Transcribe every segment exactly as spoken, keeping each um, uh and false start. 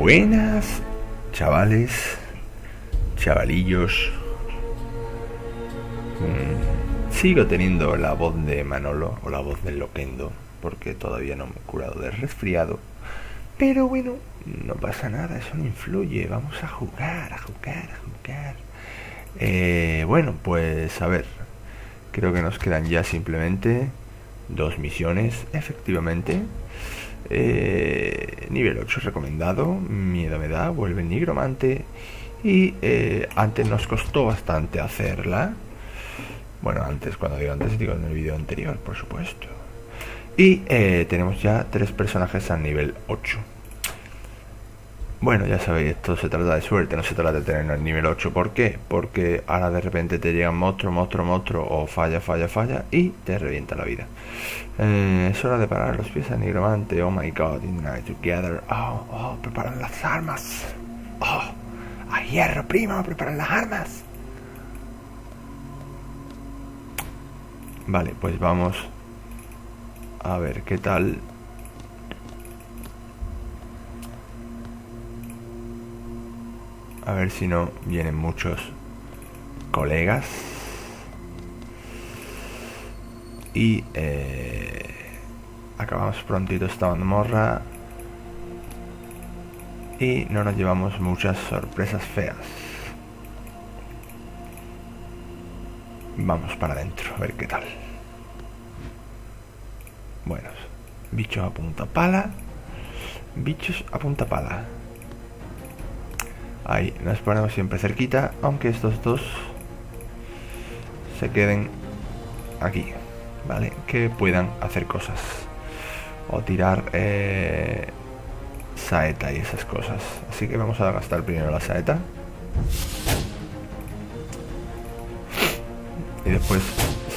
Buenas, chavales, chavalillos. mm, Sigo teniendo la voz de Manolo, o la voz del Loquendo, porque todavía no me he curado del resfriado. Pero bueno, no pasa nada, eso no influye. Vamos a jugar, a jugar, a jugar. eh, Bueno, pues a ver, creo que nos quedan ya simplemente dos misiones, efectivamente. Eh, nivel ocho recomendado, miedo me da, vuelve nigromante. Y eh, antes nos costó bastante hacerla. Bueno, antes, cuando digo antes, digo en el vídeo anterior, por supuesto. Y eh, tenemos ya tres personajes al nivel ocho. Bueno, ya sabéis, esto se trata de suerte, no se trata de tener el nivel ocho. ¿Por qué? Porque ahora de repente te llega monstruo, monstruo, monstruo, o falla, falla, falla, y te revienta la vida. Eh, es hora de parar los pies al nigromante. Oh my god, unite together. Oh, oh, preparan las armas. Oh, a hierro, primo, preparan las armas. Vale, pues vamos a ver qué tal. A ver si no vienen muchos colegas. Y eh, acabamos prontito esta mazmorra y no nos llevamos muchas sorpresas feas. Vamos para adentro, a ver qué tal. Buenos. Bichos a punta pala. Bichos a punta pala. Ahí, nos ponemos siempre cerquita, aunque estos dos se queden aquí, ¿vale? Que puedan hacer cosas. O tirar eh, saeta y esas cosas. Así que vamos a gastar primero la saeta. Y después,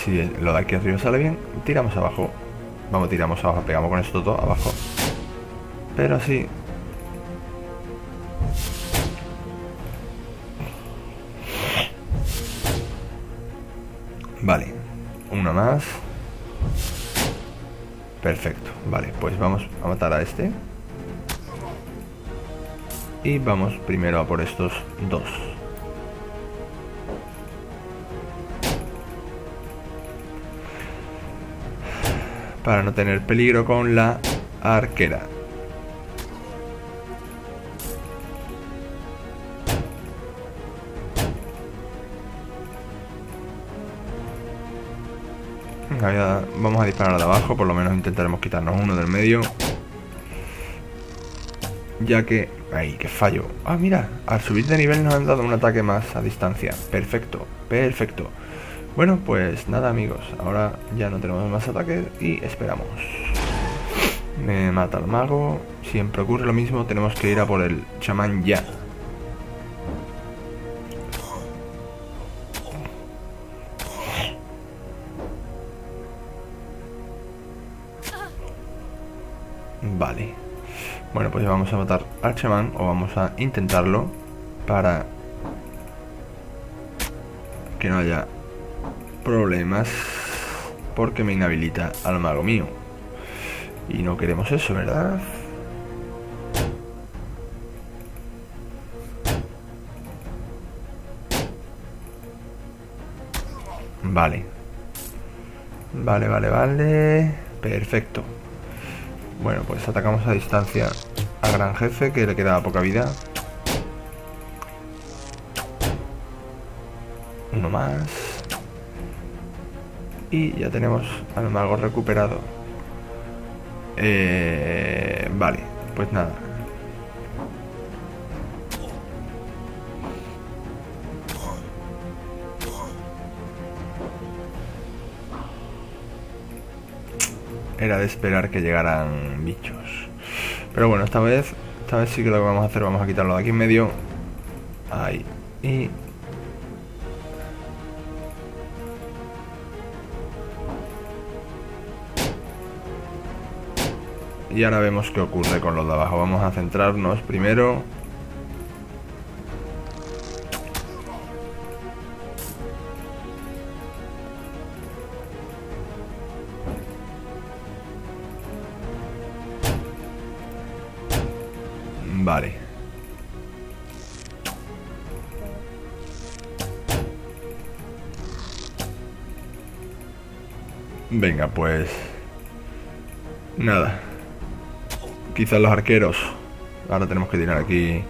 si lo de aquí arriba sale bien, tiramos abajo. Vamos, tiramos abajo, pegamos con esto todo abajo. Pero así... Vale, una más. Perfecto, vale, pues vamos a matar a este. Y vamos primero a por estos dos. Para no tener peligro con la arquera. Vamos a disparar de abajo, por lo menos intentaremos quitarnos uno del medio. Ya que... ¡Ay, qué fallo! Ah, mira, al subir de nivel nos han dado un ataque más a distancia. Perfecto, perfecto. Bueno, pues nada, amigos. Ahora ya no tenemos más ataques y esperamos. Me mata el mago. Siempre ocurre lo mismo, tenemos que ir a por el chamán ya. Vale, bueno, pues vamos a matar al chamán, o vamos a intentarlo, para que no haya problemas, porque me inhabilita al mago mío y no queremos eso, ¿verdad? Vale, vale, vale, vale, perfecto. Bueno, pues atacamos a distancia a gran jefe, que le quedaba poca vida. Uno más. Y ya tenemos al mago recuperado. Eh, vale, pues nada. Era de esperar que llegaran bichos. Pero bueno, esta vez Esta vez sí que lo que vamos a hacer, vamos a quitarlo de aquí en medio. Ahí. Y... Y ahora vemos qué ocurre con los de abajo. Vamos a centrarnos primero. Vale, Venga, pues... nada. Quizás los arqueros. Ahora tenemos que tirar aquí...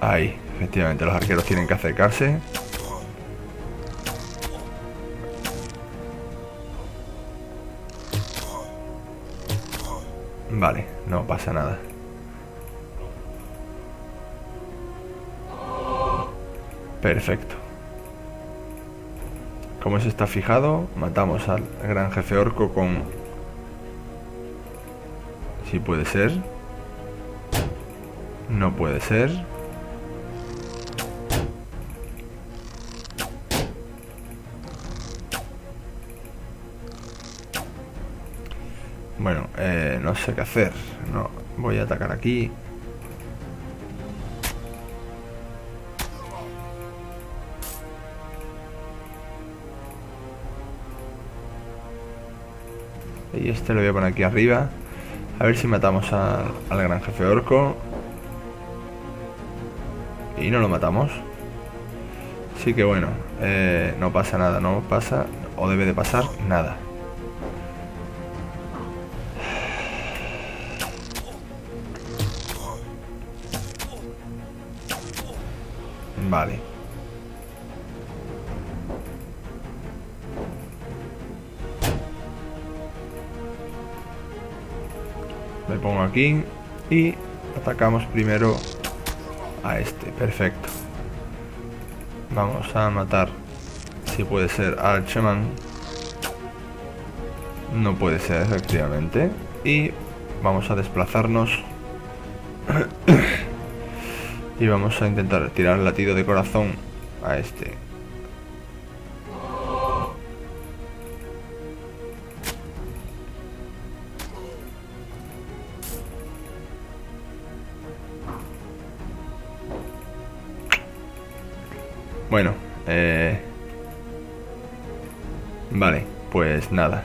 ahí, efectivamente, los arqueros tienen que acercarse. Vale, no pasa nada. Perfecto. Como eso está fijado, matamos al gran jefe orco con... si puede ser. No puede ser. Bueno, eh, no sé qué hacer. No, voy a atacar aquí. Y este lo voy a poner aquí arriba. A ver si matamos a, al gran jefe orco. Y no lo matamos. Así que bueno, eh, no pasa nada, no pasa, o debe de pasar nada. Vale. Me pongo aquí y atacamos primero a este. Perfecto. Vamos a matar, si puede ser, al chamán. No puede ser, efectivamente. Y vamos a desplazarnos. Y vamos a intentar tirar el latido de corazón a este. Bueno, eh... vale, pues nada.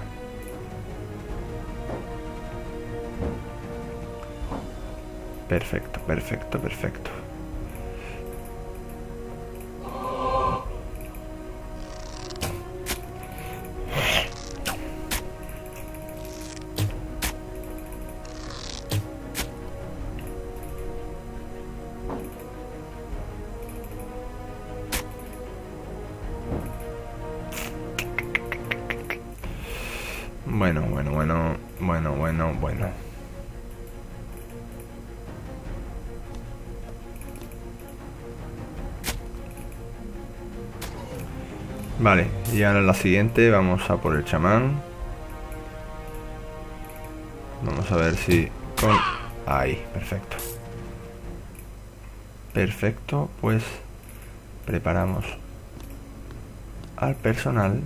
Perfecto, perfecto, perfecto. Bueno, bueno, bueno, bueno, bueno, bueno. Vale, y ahora en la siguiente vamos a por el chamán. Vamos a ver si con... ahí, perfecto. Perfecto, pues preparamos al personal.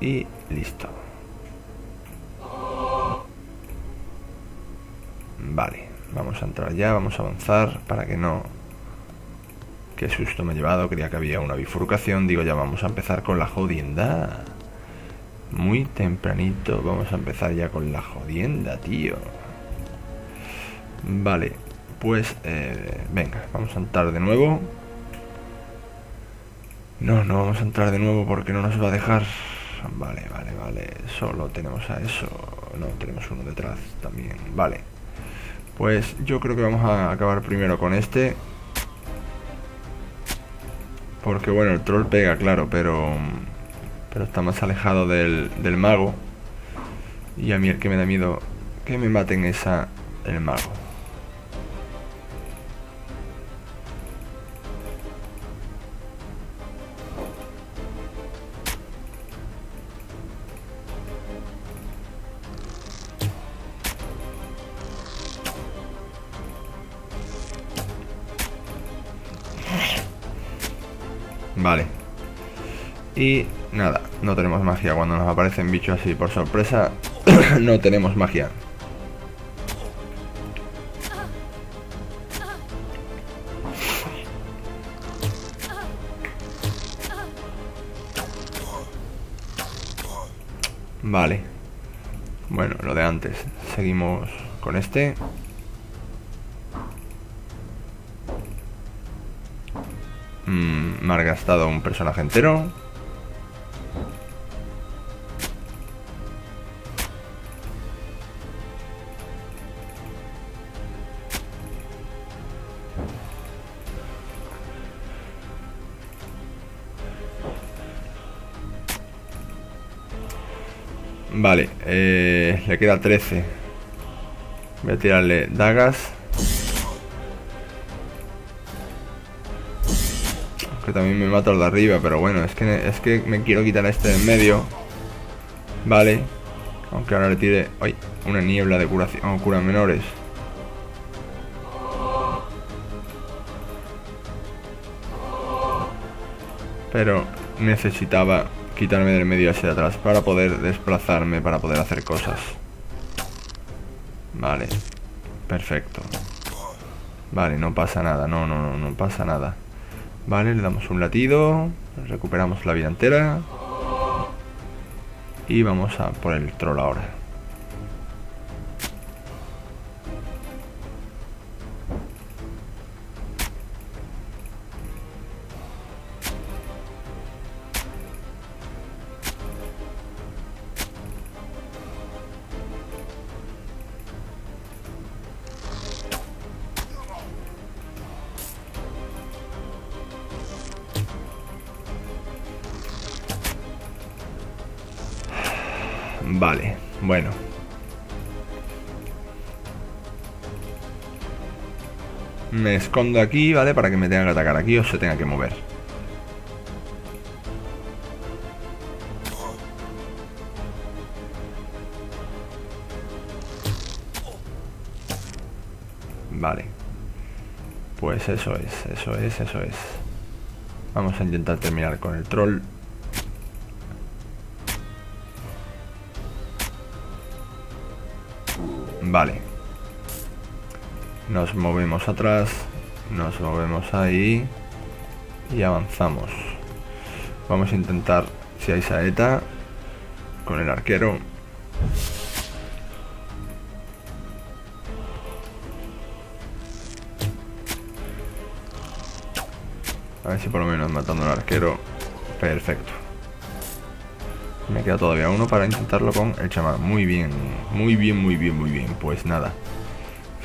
Y listo. Vale, vamos a entrar ya, vamos a avanzar para que no... Qué susto me he llevado, creía que había una bifurcación. Digo, ya vamos a empezar con la jodienda. Muy tempranito vamos a empezar ya con la jodienda, tío. Vale, pues eh, venga, vamos a entrar de nuevo. No, no vamos a entrar de nuevo porque no nos va a dejar... Vale, vale, vale. Solo tenemos a eso. No, tenemos uno detrás también. Vale. Pues yo creo que vamos a acabar primero con este. Porque bueno, el troll pega, claro, pero... pero está más alejado del, del mago. Y a mí el que me da miedo que me maten es a el mago. Vale. Y nada, no tenemos magia. Cuando nos aparecen bichos así por sorpresa, no tenemos magia. Vale. Bueno, lo de antes. Seguimos con este. Mm, malgastado un personaje entero. Vale, eh, le queda trece. Voy a tirarle dagas, que también me mata al de arriba, pero bueno, es que, es que me quiero quitar a este de en medio. Vale, aunque ahora le tire... ¡Ay! Una niebla de curación, oh, cura menores. Pero necesitaba quitarme del medio hacia atrás para poder desplazarme, para poder hacer cosas. Vale, perfecto. Vale, no pasa nada, no, no, no, no pasa nada. Vale, le damos un latido, recuperamos la vida entera y vamos a por el troll ahora. Vale, bueno. Me escondo aquí, ¿vale? Para que me tenga que atacar aquí o se tenga que mover. Vale. Pues eso es, eso es, eso es. Vamos a intentar terminar con el troll. Vale, nos movemos atrás, nos movemos ahí y avanzamos. Vamos a intentar, si hay saeta, con el arquero. A ver si por lo menos matando al arquero. Perfecto. Me queda todavía uno para intentarlo con el chamán. Muy bien, muy bien, muy bien, muy bien. Pues nada,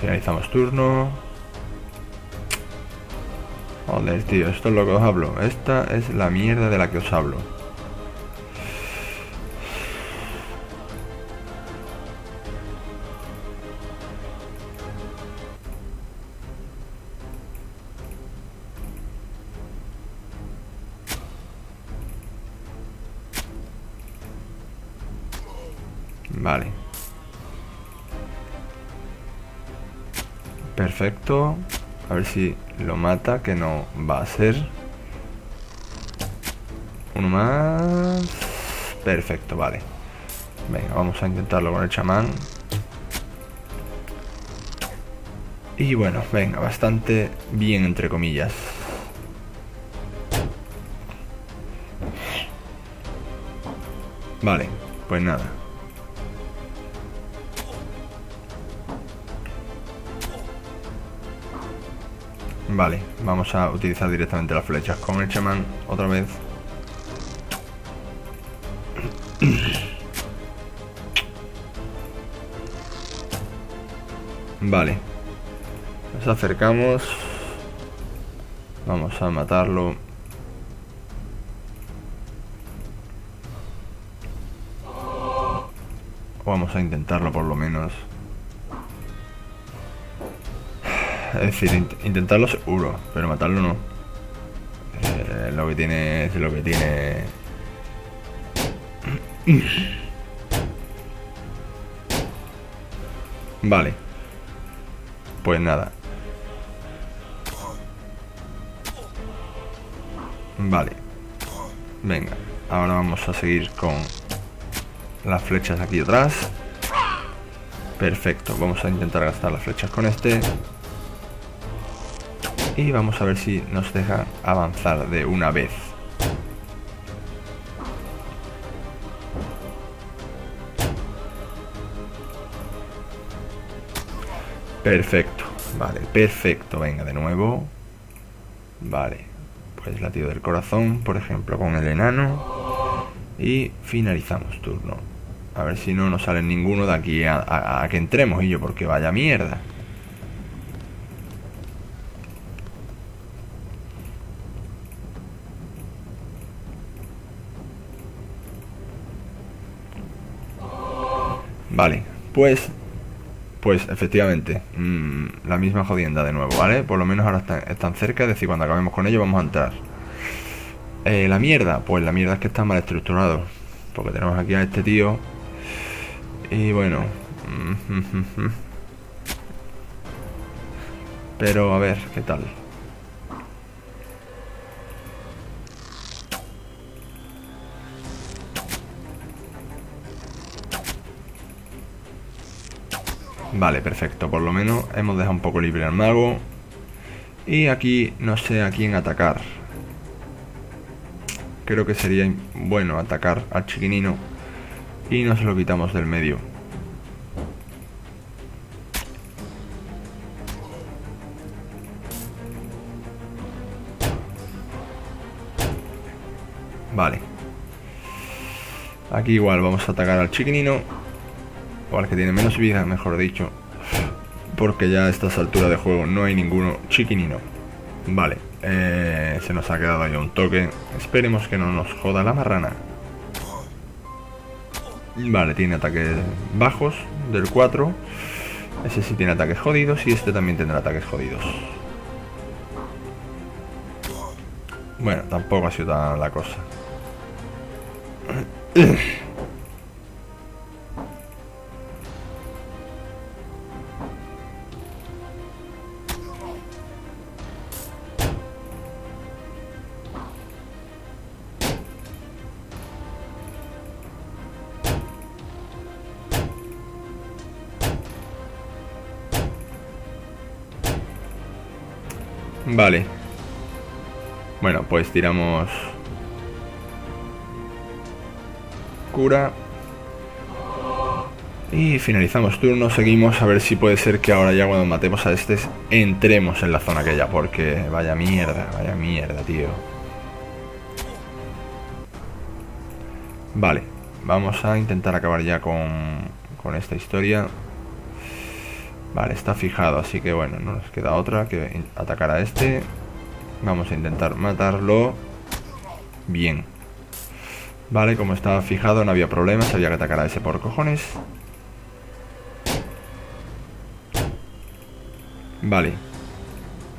finalizamos turno. Joder, tío, esto es lo que os hablo. Esta es la mierda de la que os hablo. Vale. Perfecto. A ver si lo mata, que no va a ser. Uno más. Perfecto, vale. Venga, vamos a intentarlo con el chamán. Y bueno, venga, bastante bien, entre comillas. Vale, pues nada. Vale, vamos a utilizar directamente las flechas con el chamán otra vez. Vale, nos acercamos. Vamos a matarlo. O vamos a intentarlo por lo menos. Es decir, int intentarlo seguro, pero matarlo no. Eh, lo que tiene es lo que tiene. Vale. Pues nada. Vale. Venga, ahora vamos a seguir con las flechas aquí atrás. Perfecto, vamos a intentar gastar las flechas con este. Y vamos a ver si nos deja avanzar de una vez. Perfecto, vale, perfecto. Venga, de nuevo. Vale, pues el latido del corazón, por ejemplo, con el enano. Y finalizamos turno. A ver si no nos sale ninguno de aquí a, a, a que entremos, y yo, porque vaya mierda. Vale, pues... Pues efectivamente, mmm, la misma jodienda de nuevo, ¿vale? Por lo menos ahora están, están cerca, es decir, cuando acabemos con ellos vamos a entrar. Eh, la mierda, pues la mierda es que están mal estructurados, porque tenemos aquí a este tío. Y bueno... Pero a ver, ¿qué tal? Vale, perfecto, por lo menos hemos dejado un poco libre al mago. Y aquí no sé a quién atacar. Creo que sería bueno atacar al chiquinino y nos lo quitamos del medio. Vale. Aquí igual vamos a atacar al chiquinino, o al que tiene menos vida, mejor dicho, porque ya a estas alturas de juego no hay ninguno chiquinino. Vale, eh, se nos ha quedado ahí un toque. Esperemos que no nos joda la marrana. Vale, tiene ataques bajos del cuatro. Ese sí tiene ataques jodidos, y este también tendrá ataques jodidos. Bueno, tampoco ha sido tan la cosa. Vale. Bueno, pues tiramos cura y finalizamos turno. Seguimos, a ver si puede ser que ahora ya cuando matemos a este entremos en la zona aquella, porque vaya mierda, vaya mierda, tío. Vale, vamos a intentar acabar ya con, con esta historia. Vale, está fijado, así que bueno, no nos queda otra que atacar a este. Vamos a intentar matarlo. Bien. Vale, como estaba fijado no había problemas, había que atacar a ese por cojones. Vale.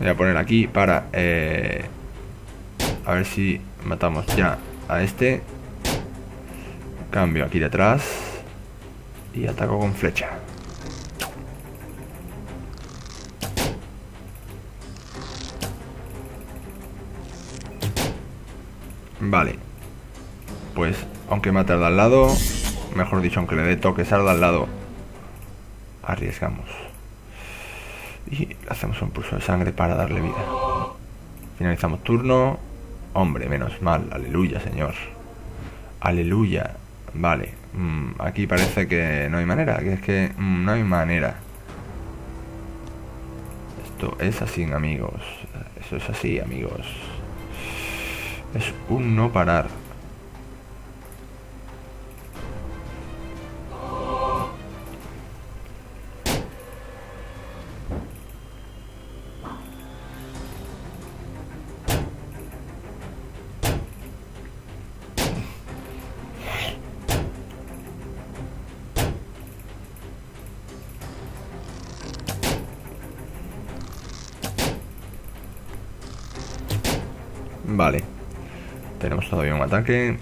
Voy a poner aquí para... Eh, a ver si matamos ya a este. Cambio aquí detrás. Y ataco con flecha. Vale, pues aunque mate al de al lado, mejor dicho, aunque le dé toques al de al lado, arriesgamos. Y hacemos un pulso de sangre para darle vida. Finalizamos turno. Hombre, menos mal, aleluya, señor. Aleluya. Vale, mm, aquí parece que no hay manera, que es que mm, no hay manera. Esto es así, amigos. Eso es así, amigos. Es un no parar. Vale. Tenemos todavía un ataque.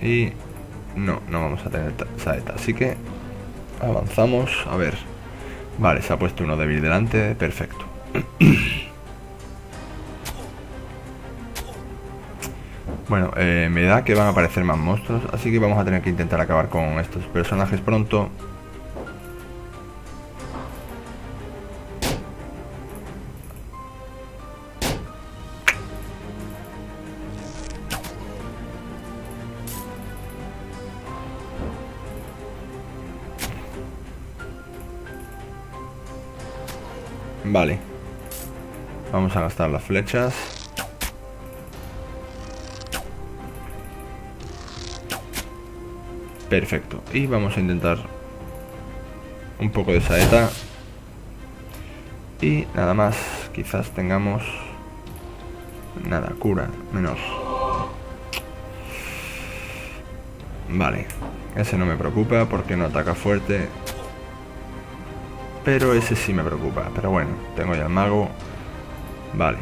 Y no, no vamos a tener saeta, así que avanzamos. A ver. Vale, se ha puesto uno débil delante. Perfecto. Bueno, eh, me da que van a aparecer más monstruos, así que vamos a tener que intentar acabar con estos personajes pronto. Vale, Vamos a gastar las flechas. Perfecto. Y vamos a intentar un poco de saeta. Y nada más. Quizás tengamos... Nada, cura, menos. Vale. Ese no me preocupa porque no ataca fuerte. Pero ese sí me preocupa. Pero bueno, tengo ya el mago. Vale.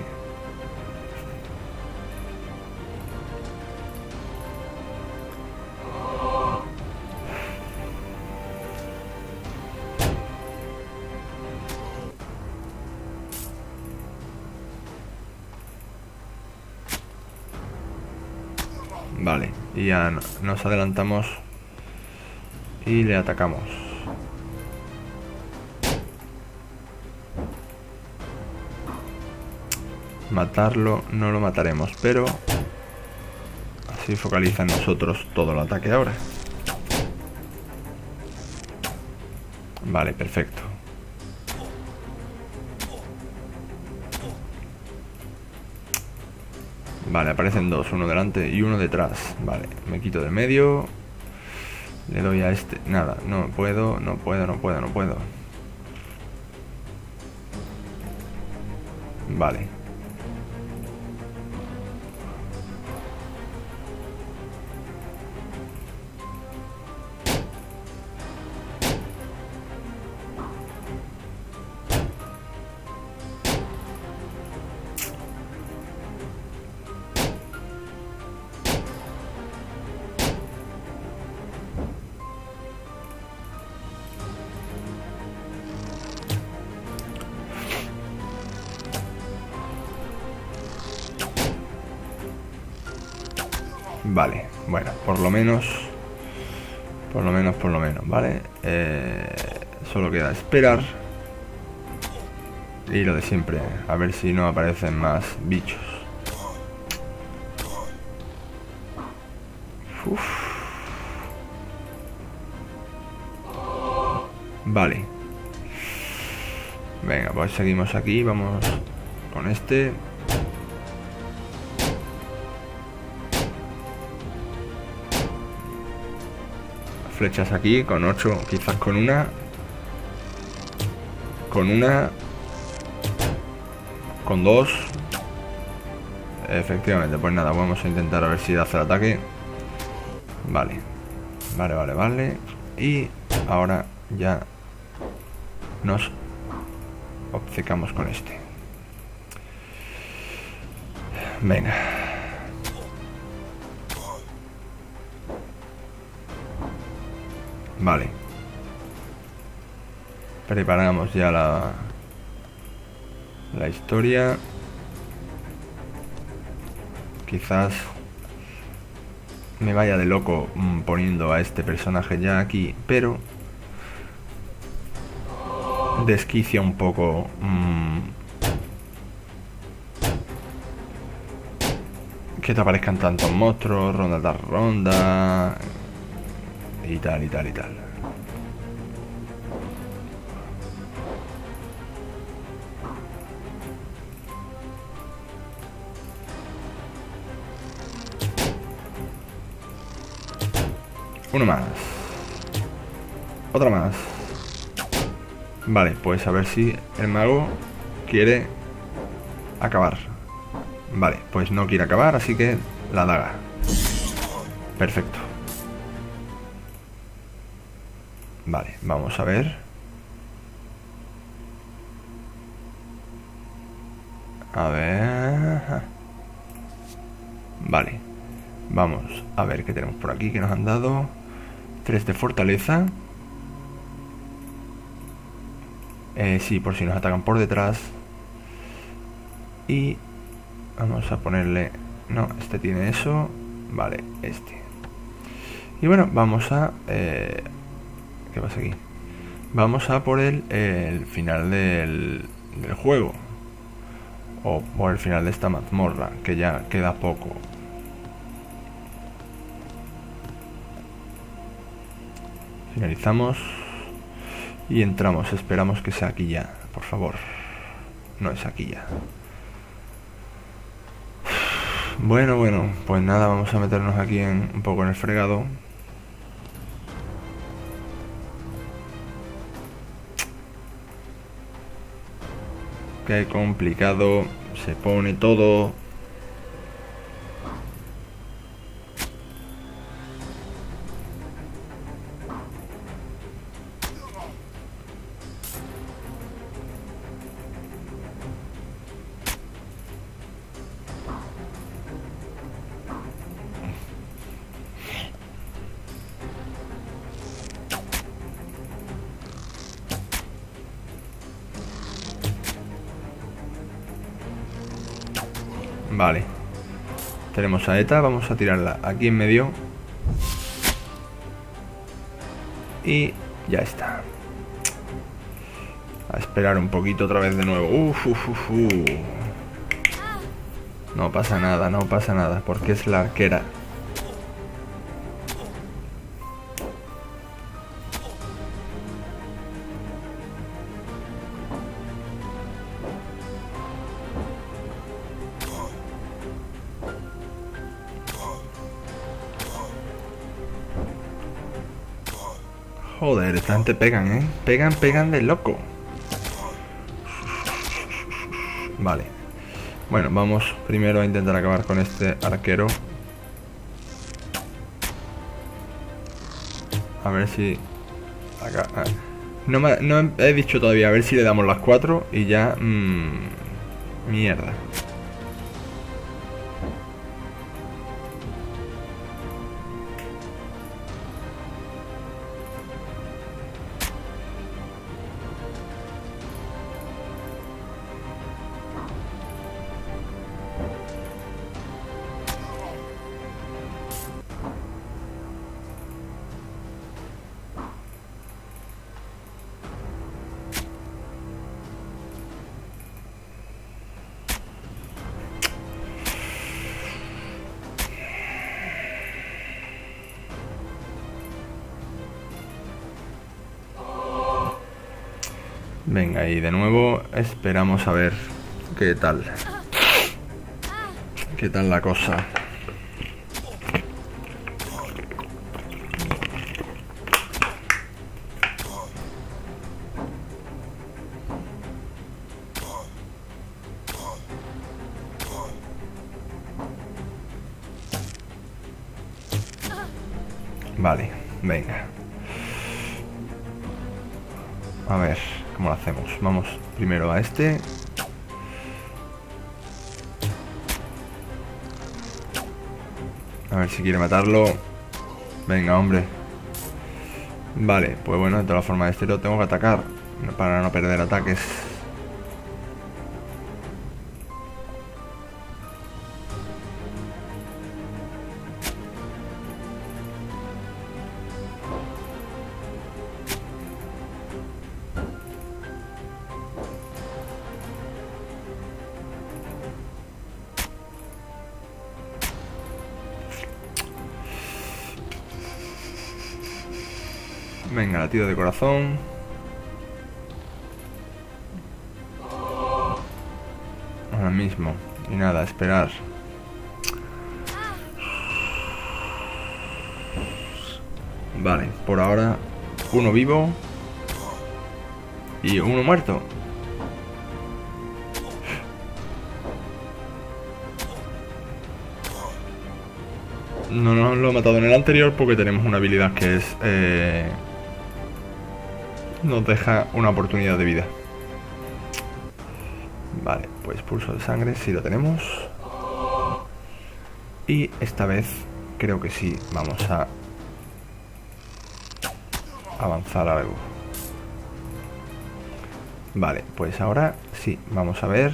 Vale, y ya nos adelantamos y le atacamos. Matarlo no lo mataremos, pero así focaliza en nosotros todo el ataque ahora. Vale, perfecto. Vale, aparecen dos, uno delante y uno detrás. Vale, me quito de medio. Le doy a este. Nada, no puedo, no puedo, no puedo, no puedo. Vale. Vale, bueno, por lo menos, por lo menos, por lo menos, ¿vale? Eh, solo queda esperar y lo de siempre, a ver si no aparecen más bichos. Uf. Vale. Venga, pues seguimos aquí, vamos con este... Flechas aquí, con ocho, quizás con una. Con una. Con dos. Efectivamente, pues nada, vamos a intentar a ver si hace el ataque. Vale. Vale, vale, vale. Y ahora ya nos obcecamos con este. Venga. Vale. Preparamos ya la la historia. Quizás me vaya de loco poniendo a este personaje ya aquí, pero desquicia un poco mmm, que te aparezcan tantos monstruos, ronda tras ronda... Y tal, y tal, y tal. Uno más. Otra más. Vale, pues a ver si el mago quiere acabar. Vale, pues no quiere acabar, así que la daga. Perfecto. Vale, vamos a ver. A ver... Vale. Vamos a ver qué tenemos por aquí, que nos han dado. Tres de fortaleza. Eh, sí, por si nos atacan por detrás. Y... Vamos a ponerle... No, este tiene eso. Vale, este. Y bueno, vamos a... Eh... ¿Qué pasa aquí? Vamos a por el, el final del, del juego. O por el final de esta mazmorra, que ya queda poco. Finalizamos. Y entramos. Esperamos que sea aquí ya, por favor. No es aquí ya. Bueno, bueno, pues nada, vamos a meternos aquí en, un poco en el fregado. Qué complicado se pone todo. Vale, tenemos saeta, vamos a tirarla aquí en medio y ya está. A esperar un poquito otra vez de nuevo. Uf, uf, uf, uf. No pasa nada, no pasa nada, porque es la arquera. Joder, tanto pegan, ¿eh? Pegan, pegan de loco. Vale. Bueno, vamos primero a intentar acabar con este arquero. A ver si... Acá... No, me... no he dicho todavía, a ver si le damos las cuatro y ya... Mmm... Mierda. Venga, y de nuevo esperamos a ver qué tal. Qué tal la cosa. Vale, venga. A ver, ¿cómo lo hacemos? Vamos primero a este. A ver si quiere matarlo. Venga, hombre. Vale, pues bueno, de todas formas este lo tengo que atacar para no perder ataques. Venga, latido de corazón. Ahora mismo. Y nada, esperar. Vale, por ahora uno vivo y uno muerto. No nos lo he matado en el anterior porque tenemos una habilidad que es... Eh... nos deja una oportunidad de vida. Vale, pues pulso de sangre sí lo tenemos. Y esta vez creo que sí vamos a avanzar algo. Vale, pues ahora sí, vamos a ver.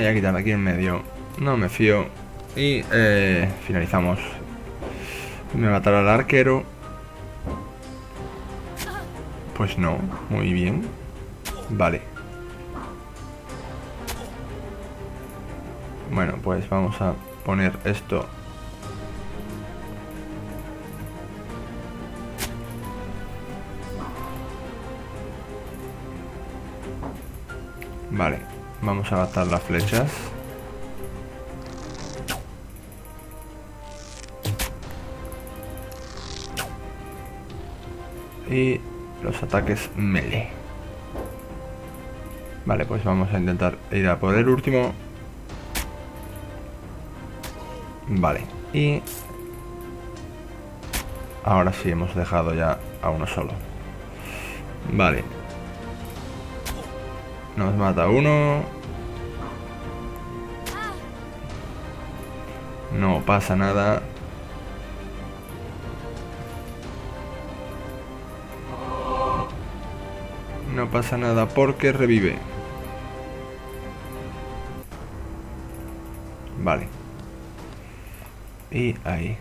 voy a quitar aquí en medio. No me fío. Y eh, finalizamos. Me matará el arquero. Pues no, muy bien. Vale. Bueno, pues vamos a poner esto. Vale, vamos a gastar las flechas. Y los ataques melee. Vale, pues vamos a intentar ir a por el último. Vale, y ahora sí hemos dejado ya a uno solo. Vale. Nos mata uno. No pasa nada. No pasa nada porque revive. Vale. Y ahí.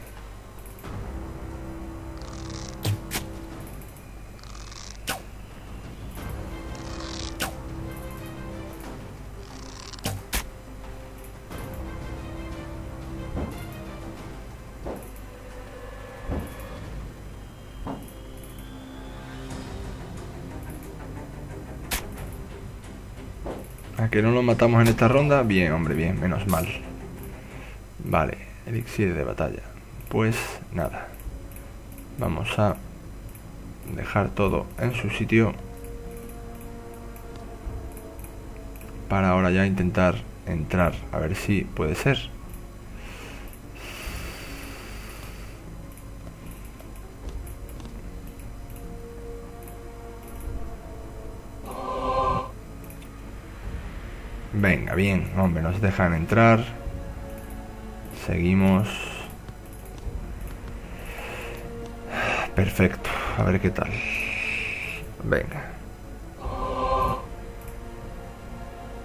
¿A que no lo matamos en esta ronda? Bien, hombre, bien, menos mal. Vale, elixir de batalla. Pues nada. Vamos a dejar todo en su sitio. Para ahora ya intentar entrar. A ver si puede ser. Venga, bien, hombre, nos dejan entrar. Seguimos. Perfecto, a ver qué tal. Venga.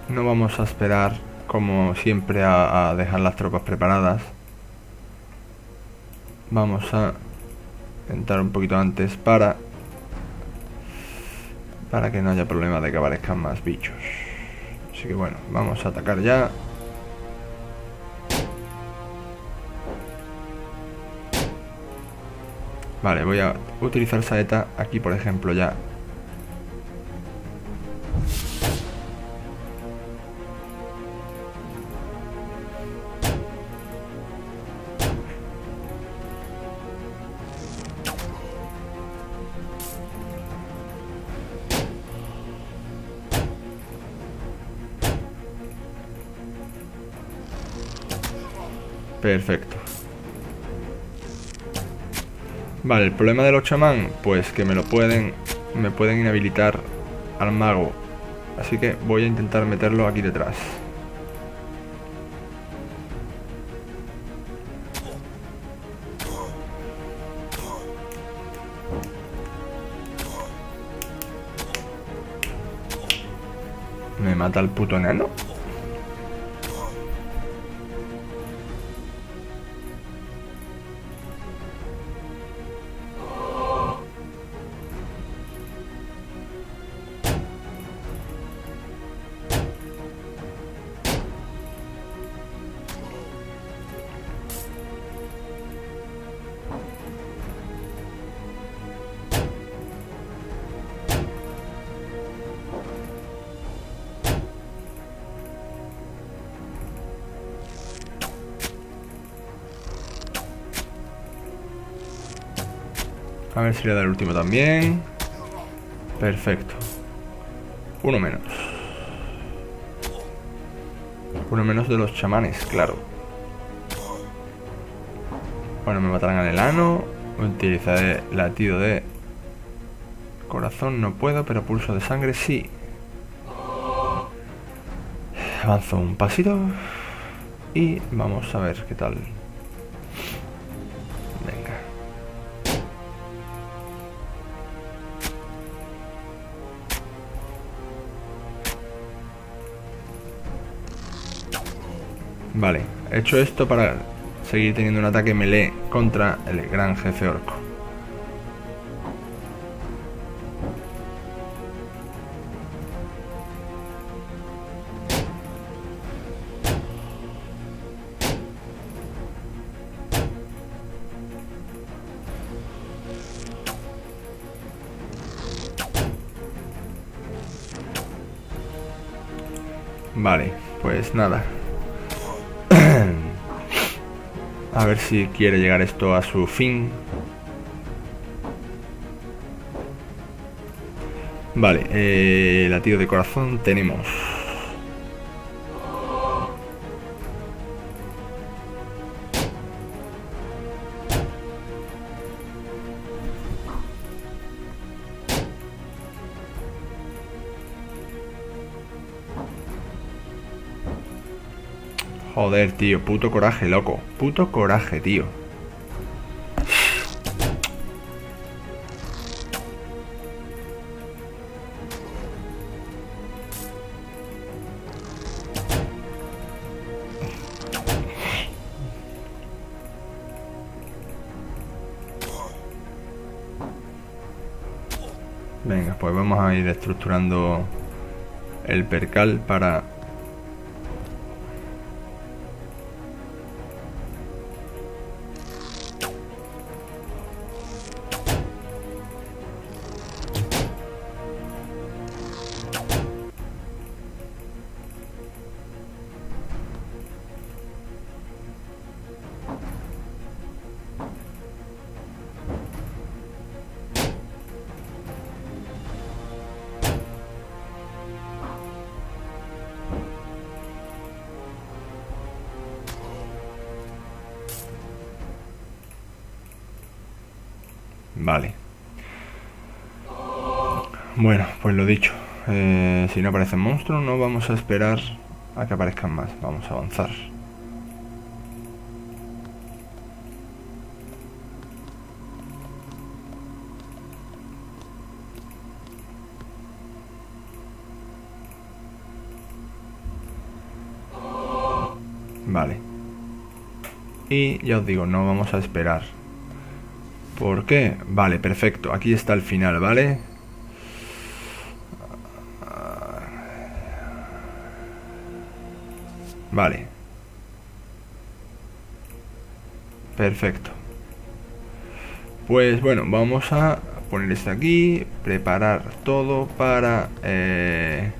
No vamos a esperar, como siempre, a, a dejar las tropas preparadas. Vamos a entrar un poquito antes para... Para que no haya problema de que aparezcan más bichos. Así que bueno, vamos a atacar ya. Vale, voy a utilizar saeta aquí, por ejemplo, ya. Perfecto. Vale, el problema de los chamán, pues que me lo pueden, me pueden inhabilitar al mago. Así que voy a intentar meterlo aquí detrás. Me mata el puto enano. A ver si le da el último también. Perfecto. Uno menos. Uno menos de los chamanes, claro. Bueno, me matarán al enano. Utilizaré latido de corazón, no puedo, pero pulso de sangre sí. Avanzo un pasito. Y vamos a ver qué tal. Vale, he hecho esto para seguir teniendo un ataque melee contra el gran jefe orco. Vale, pues nada. A ver si quiere llegar esto a su fin. Vale, eh, latido de corazón tenemos. Joder, tío, puto coraje, loco. Puto coraje, tío. Venga, pues vamos a ir estructurando el percal para... Vale. Bueno, pues lo dicho. Eh, si no aparecen monstruos, no vamos a esperar a que aparezcan más. Vamos a avanzar. Vale. Y ya os digo, no vamos a esperar. ¿Por qué? Vale, perfecto. Aquí está el final, ¿vale? Vale. Perfecto. Pues bueno, vamos a poner este aquí. Preparar todo para... Eh...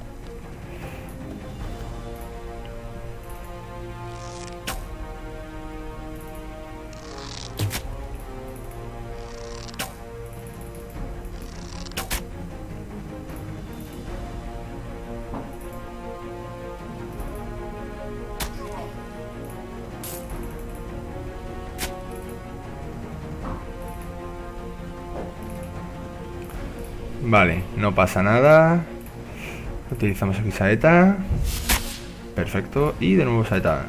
Vale, no pasa nada. Utilizamos aquí saeta. Perfecto, y de nuevo saeta.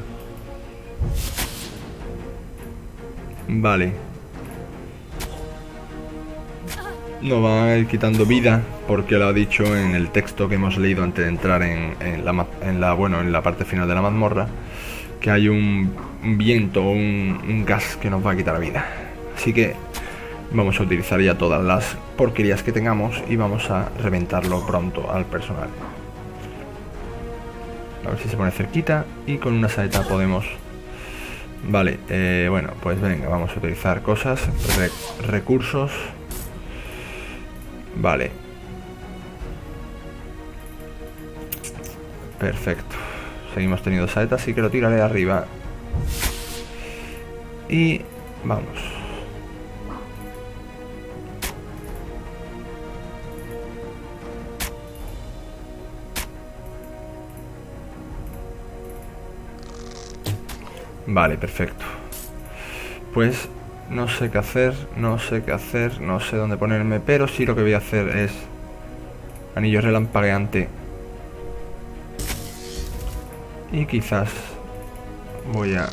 Vale. Nos va a ir quitando vida, porque lo ha dicho en el texto que hemos leído antes de entrar en, en, la, en la bueno en la parte final de la mazmorra, que hay un, un viento o un, un gas que nos va a quitar vida. Así que vamos a utilizar ya todas las porquerías que tengamos y vamos a reventarlo pronto al personal. A ver si se pone cerquita y con una saeta podemos... Vale, eh, bueno, pues venga, vamos a utilizar cosas, rec recursos. Vale. Perfecto. Seguimos teniendo saeta, así que lo tiraré arriba. Y vamos. Vale, perfecto. Pues no sé qué hacer, no sé qué hacer, no sé dónde ponerme, pero sí lo que voy a hacer es anillo relampagueante. Y quizás voy a...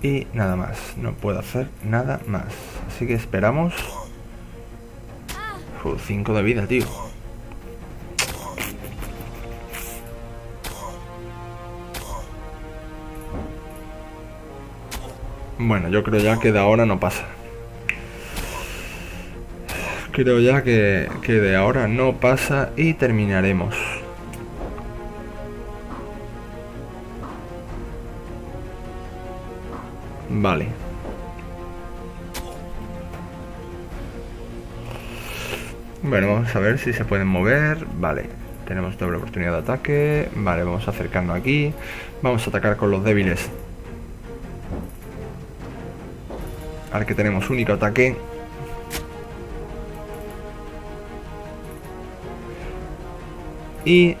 Y nada más, no puedo hacer nada más. Así que esperamos... con cinco de vida, tío. Bueno, yo creo ya que de ahora no pasa. Creo ya que, que de ahora no pasa y terminaremos. Vale. Bueno, vamos a ver si se pueden mover. Vale, tenemos doble oportunidad de ataque. Vale, vamos acercando aquí. Vamos a atacar con los débiles. Ahora que tenemos único ataque. Y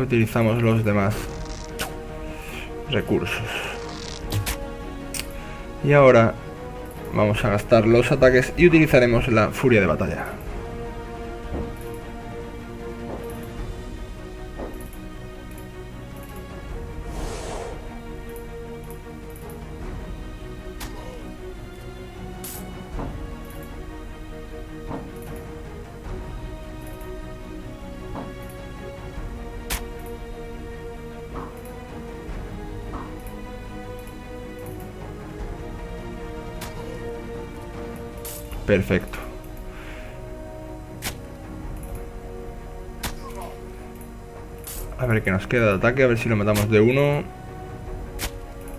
utilizamos los demás recursos. Y ahora vamos a gastar los ataques y utilizaremos la furia de batalla. Perfecto. A ver qué nos queda de ataque, a ver si lo matamos de uno.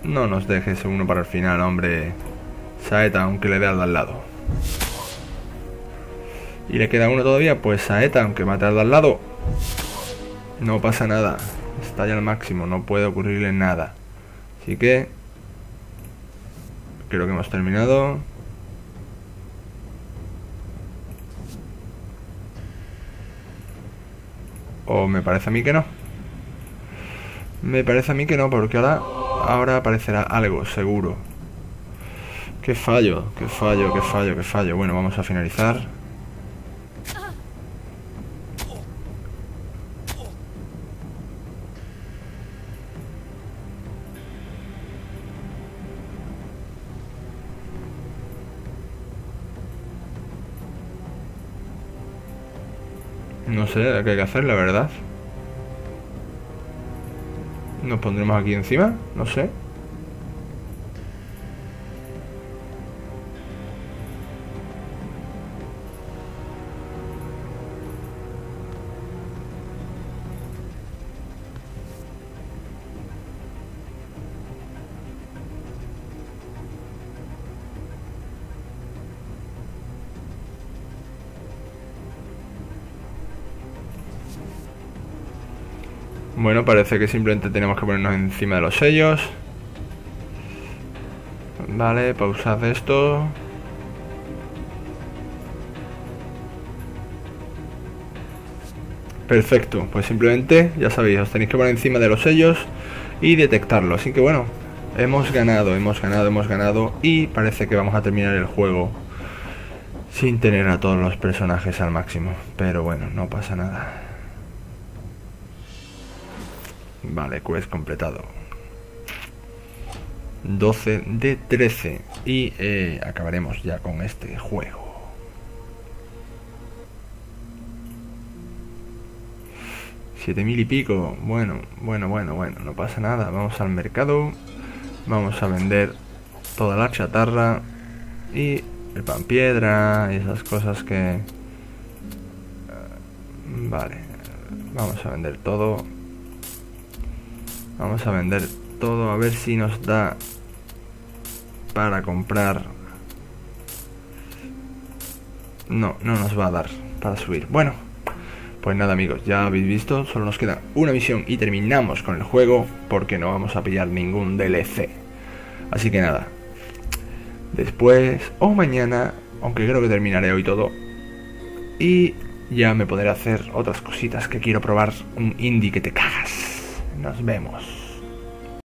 No nos deje ese uno para el final, hombre. Saeta, aunque le dé al de al lado. ¿Y le queda uno todavía? Pues saeta, aunque mate al de al lado. No pasa nada. Está ya al máximo, no puede ocurrirle nada. Así que creo que hemos terminado. O me parece a mí que no. Me parece a mí que no, porque ahora, ahora aparecerá algo, seguro. Qué fallo, qué fallo, qué fallo, qué fallo. Bueno, vamos a finalizar. No sé qué hay que hacer, la verdad. Nos pondremos aquí encima, no sé. Bueno, parece que simplemente tenemos que ponernos encima de los sellos. Vale, pausad esto. Perfecto, pues simplemente, ya sabéis, os tenéis que poner encima de los sellos y detectarlo. Así que bueno, hemos ganado, hemos ganado, hemos ganado y parece que vamos a terminar el juego sin tener a todos los personajes al máximo. Pero bueno, no pasa nada. Vale, quest completado. doce de trece. Y eh, acabaremos ya con este juego. siete mil y pico. Bueno, bueno, bueno, bueno. No pasa nada. Vamos al mercado. Vamos a vender toda la chatarra. Y el pan piedra. Y esas cosas que... Vale. Vamos a vender todo. Vamos a vender todo, a ver si nos da para comprar. No, no nos va a dar para subir. Bueno, pues nada amigos, ya habéis visto, solo nos queda una misión y terminamos con el juego porque no vamos a pillar ningún D L C. Así que nada, después o mañana, aunque creo que terminaré hoy todo, y ya me podré hacer otras cositas que quiero probar, un indie que te cagas. Nos vemos.